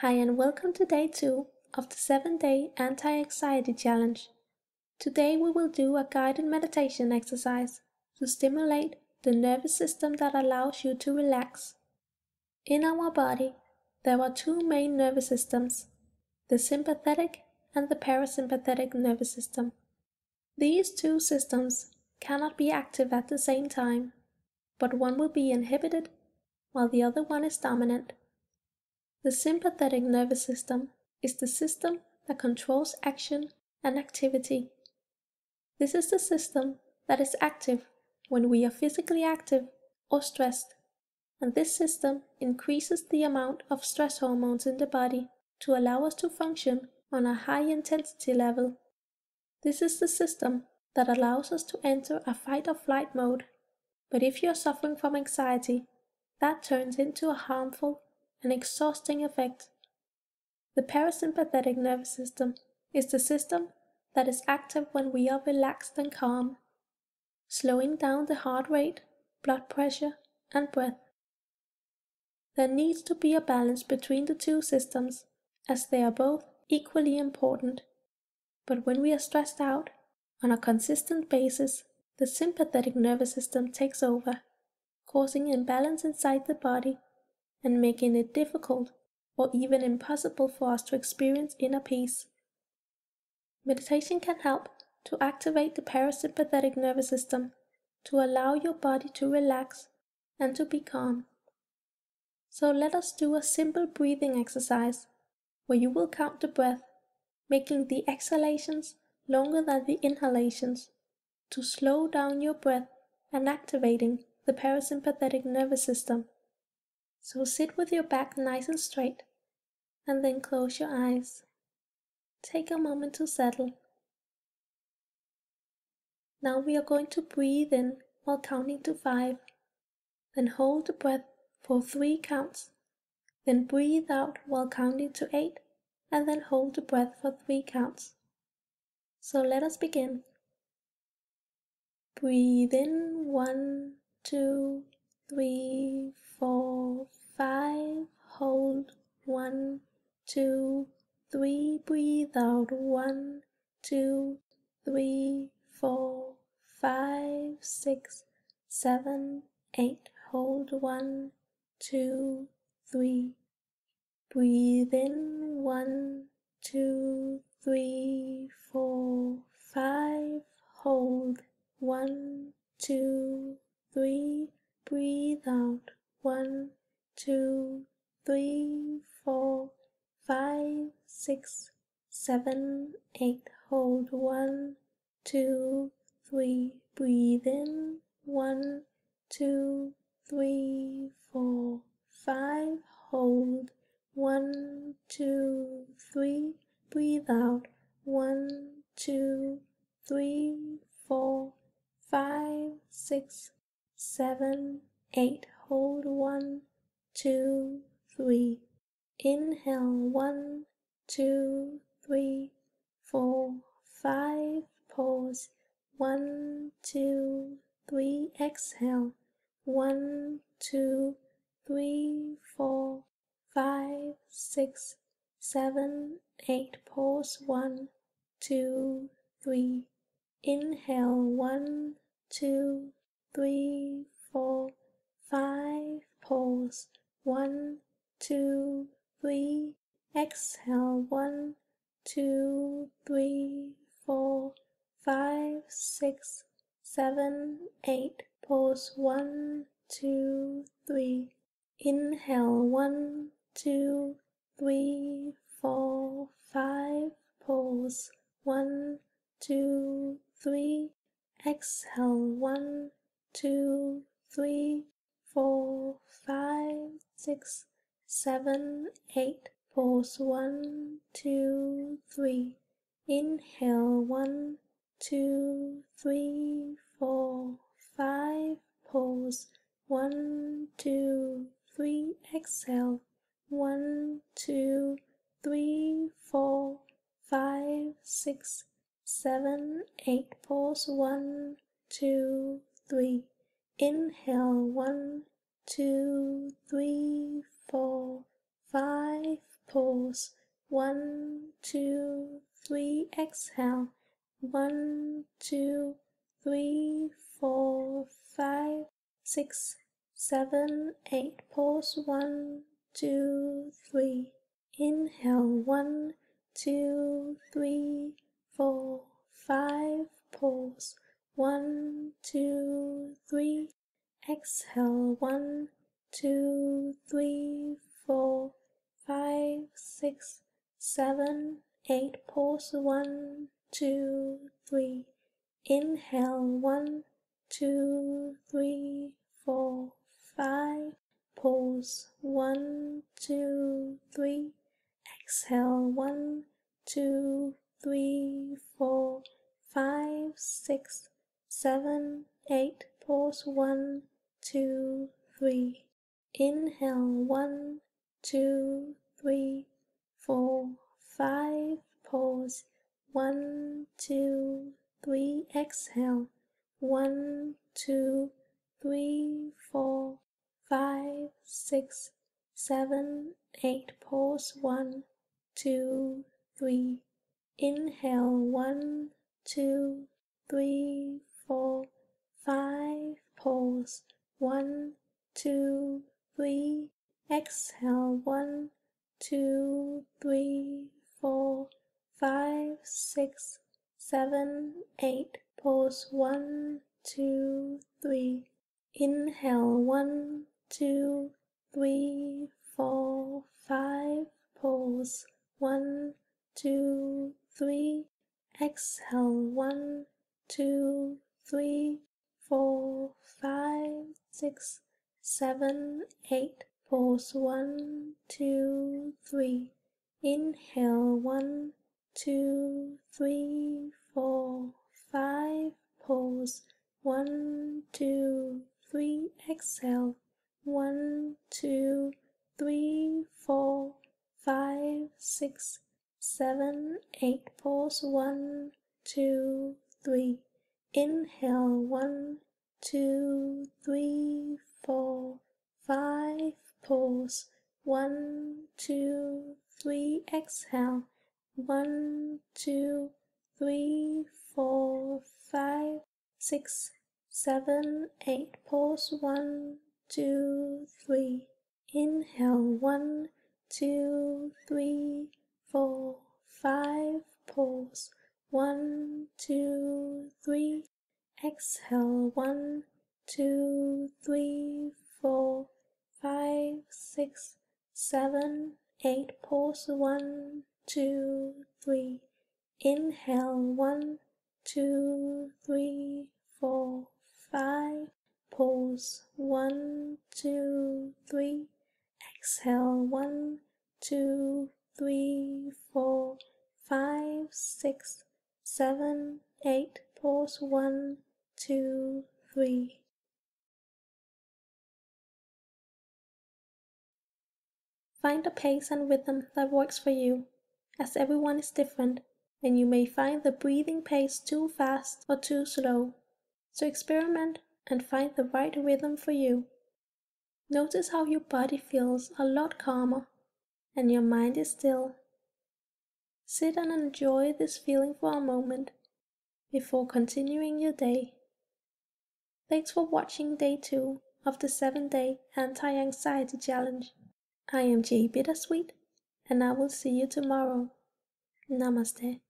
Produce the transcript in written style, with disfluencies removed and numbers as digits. Hi and welcome to day 2 of the 7-day anti-anxiety challenge. Today we will do a guided meditation exercise to stimulate the nervous system that allows you to relax. In our body, there are two main nervous systems, the sympathetic and the parasympathetic nervous system. These two systems cannot be active at the same time, but one will be inhibited while the other one is dominant. The sympathetic nervous system is the system that controls action and activity. This is the system that is active when we are physically active or stressed, and this system increases the amount of stress hormones in the body to allow us to function on a high intensity level. This is the system that allows us to enter a fight or flight mode, but if you are suffering from anxiety, that turns into a harmful an exhausting effect. The parasympathetic nervous system is the system that is active when we are relaxed and calm, slowing down the heart rate, blood pressure, and breath. There needs to be a balance between the two systems, as they are both equally important. But when we are stressed out, on a consistent basis, the sympathetic nervous system takes over, causing imbalance inside the body and making it difficult or even impossible for us to experience inner peace. Meditation can help to activate the parasympathetic nervous system to allow your body to relax and to be calm. So let us do a simple breathing exercise where you will count the breath, making the exhalations longer than the inhalations to slow down your breath and activating the parasympathetic nervous system. So sit with your back nice and straight, and then close your eyes. Take a moment to settle. Now we are going to breathe in while counting to 5, then hold the breath for 3 counts, then breathe out while counting to 8, and then hold the breath for 3 counts. So let us begin. Breathe in, 1, 2, 3, 4, 5, hold, 1, 2, 3, breathe out, 1, 2, 3, 4, 5, 6, 7, 8, hold, 1, 2, 3, breathe in, 1, 2, 3, 4, 5, hold, 1, 2, 3, breathe out, 1, 2, 3, 4, 5, 6, 7, 8, hold, 1, 2, 3, breathe in, 1, 2, 3, 4, 5, hold, 1, 2, 3, breathe out, 1, 2, 3, 4, 5, 6, 7, 8, hold, 1, 2, 3, inhale, 1, 2, 3, 4, 5, pause, 1, 2, 3, exhale, 1, 2, 3, 4, 5, 6, 7, 8, pause, 1, 2, 3, inhale, 1, 2, 3, 4, 5, pause, 1, 2, 3, exhale, 1, 2, 3, 4, 5, 6, 7, 8, pause, 1, 2, 3, inhale, 1, 2, 3, 4, 5, pause, 1, 2, 3, exhale, 1, 2, 3, 4, 5, 6, 7, 8, pause, 1, 2, 3, inhale, 1, 2, 3, 4, 5, pause, 1, 2, 3, exhale, 1, 2, 3, 4, 5, 6, 7, 8, pause, 1, 2, 3, inhale, 1, 2, 3, 4, 5, pause. 1, 2, 3, exhale. 1, 2, 3, 4, 5, 6, 7, 8. Pause. 1, 2, 3. Inhale. 1, 2, 3, 4, 5. Pause. 1, 2, 3. Exhale. 1, 2, 3, 4, 5, 6, 7, 8. Pause. 1, 2, 3. Inhale. 1, 2, 3, 4, 5. Pause. 1, 2, 3. Exhale. 1, 2, 3, 4, 5, 6, 7, 8. Pause. 1, 2, 3. Inhale. 1, 2, 3, 4, 5. Pause. 1, 2, 3. Exhale. 1, 2, 3, 4, 5, 6, 7, 8. Pause. 1, 2, 3. Inhale. 1, 2, 3, 4, 5. Pause. 1, 2, 3. Exhale. 1, 2, 3, 4, 5, 6, 7, 8. Pause. 1, 2, 3. Inhale. 1, 2, 3, 4, 5. Pause. 1, 2, 3. Exhale. 1, 2, 3, 4, 5, 6, 7, 8. Pause. 1, 2, 3. Inhale. 1, 2, 3, 4, 5. Pause. 1, 2, 3. Exhale. 1, 2, 3, 4, 5, 6, 7, 8. Pause. 1, 2, 3. Inhale. 1, 2, 3, 4, 5. Pause. 1, 2, 3. Exhale. 1, 2, 3, 4, 5, 6, 7, 8. Pause. 1, 2, 3. Inhale. 1, 2, 3, 4, 5. Pause. 1, 2, 3. Exhale. 1, 2, 3, 4, 5, 6, 7, 8. Pause. 1, 2, 3. Inhale. 1, 2, 3, 4, 5. Pause. 1, 2, 3. Exhale. 1, 2, 3, 4, 5, 6, 7, 8. Pause. 1, 2, 3. Find a pace and rhythm that works for you, as everyone is different, and you may find the breathing pace too fast or too slow. So experiment and find the right rhythm for you. Notice how your body feels a lot calmer, and your mind is still. Sit and enjoy this feeling for a moment, before continuing your day. Thanks for watching Day 2 of the 7-Day Anti-Anxiety Challenge. I am Jay Bittersweet, and I will see you tomorrow. Namaste.